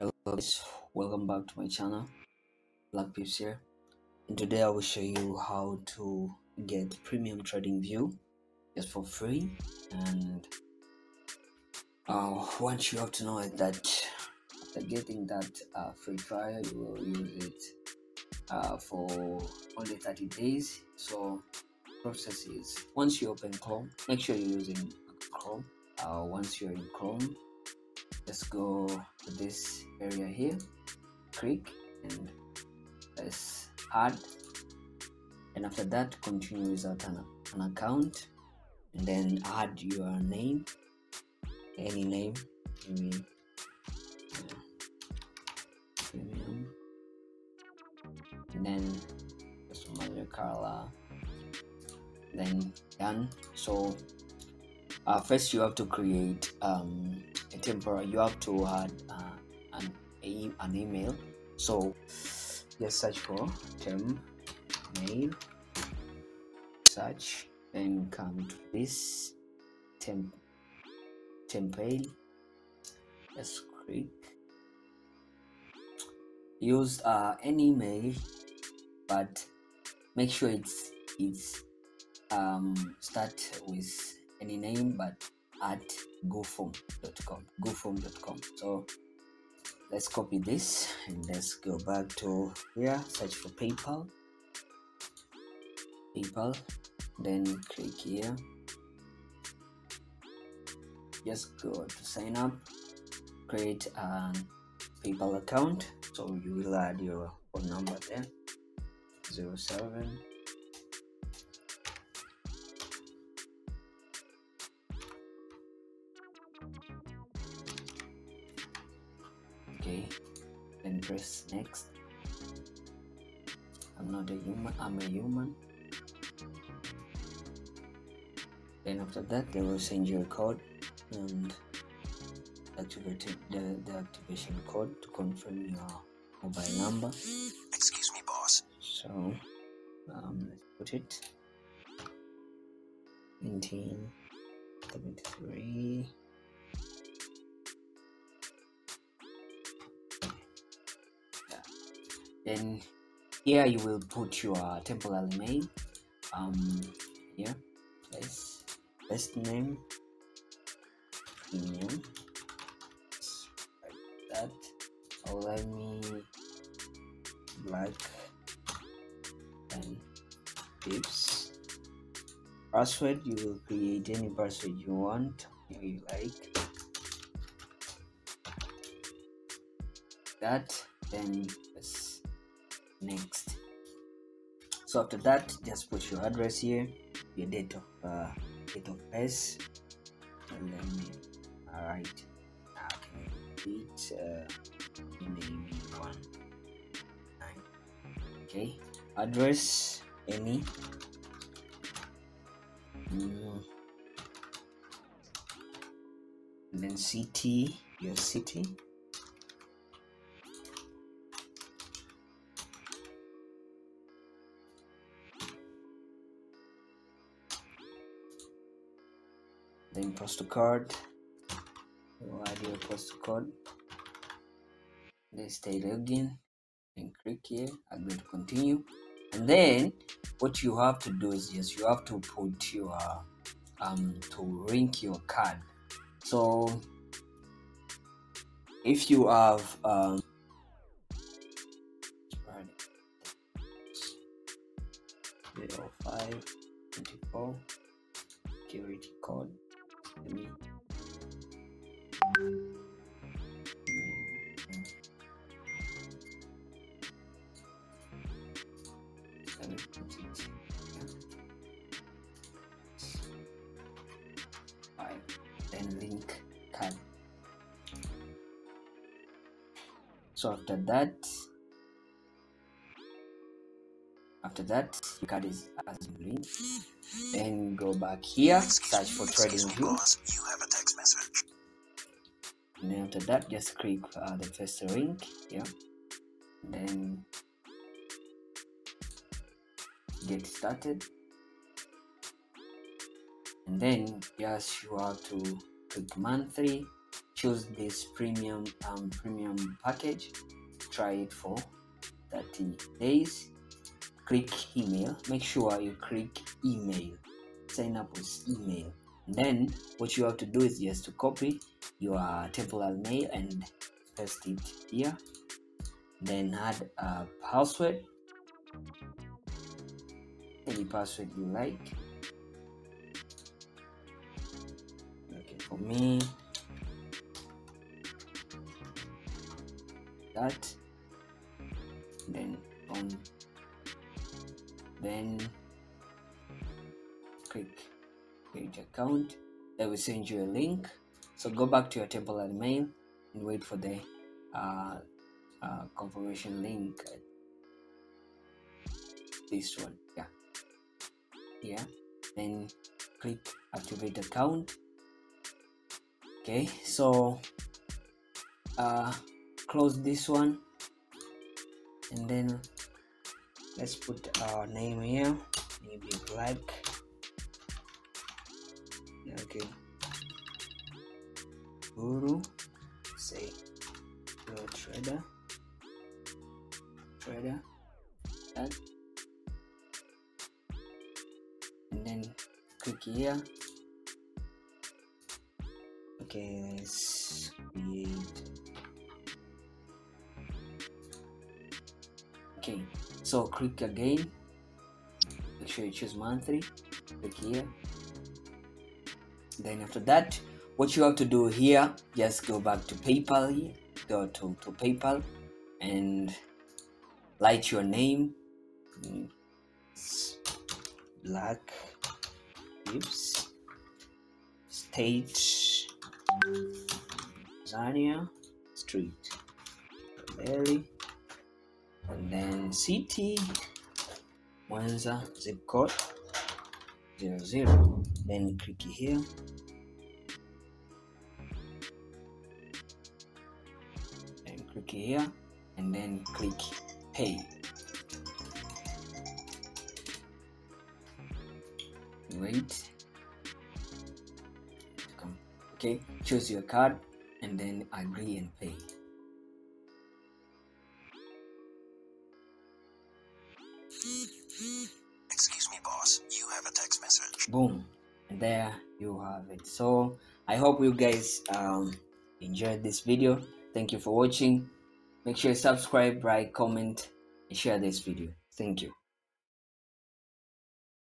Hello guys, welcome back to my channel. Black Pips here, and today I will show you how to get premium TradingView just for free. And once you have to know it, that after getting that free trial, you will use it for only 30 days. So process is, once you open Chrome, make sure you're using Chrome. Once you're in Chrome, let's go to this area here, click and press add, and after that continue without an account, and then add your name, any name. Premium, and then customer color, then done. So first you have to create a temporary, you have to add an email. So just search for term mail, search, then come to this template. Let's click, use any email, but make sure it's start with any name but at goform.com. So let's copy this and let's go back to here, search for PayPal, then click here, just go to sign up, create a PayPal account. So you will add your phone number there, 07 okay, then press next. I'm not a human, I'm a human. Then after that they will send you a code and activate the activation code to confirm your mobile number. Excuse me, boss. So let's put it 1973. Then here you will put your temporary name, here place best name, premium, like that. Or let me Black and Pips. Password, you will create any password you want, you like that. Then next. So after that just put your address here, your date of birth, and then all right, okay, it's email 1 9, okay, address any, and then city, your city, then postal code, you add your postal code, then stay login, then click here, agree to continue. And then what you have to do is just you have to put your to link your card. So if you have security code, let me put it 5, then link card. So after that your card is as linked. Then go back here, search for TradingView. You have a text message. And then after that, just click the first link here. Then get started. And then yes, you have to click monthly, choose this premium package, try it for 30 days, click email, make sure you click email, sign up with email. And then what you have to do is just to copy your temporary mail and paste it here, then add a password, any password you like. Okay, for me that, then click create account. They will send you a link, so go back to your temporary mail and wait for the confirmation link, this one, yeah, then click activate account. Okay, so close this one, and then let's put our name here, maybe Black. Okay, Guru, say Guru trader, that, and then click here. Okay, let's create. Okay, so click again, make sure you choose monthly, click here. Then after that, what you have to do here, just go back to PayPal here, go to PayPal and write your name, Black Pips, state Tanzania, street Valley, and then city Mwanza, zip code 00, then click here. And click here, and then click pay. Wait. Okay, choose your card and then agree and pay. Boom, and there you have it. So I hope you guys enjoyed this video. Thank you for watching. Make sure you subscribe, like, comment, and share this video. Thank you.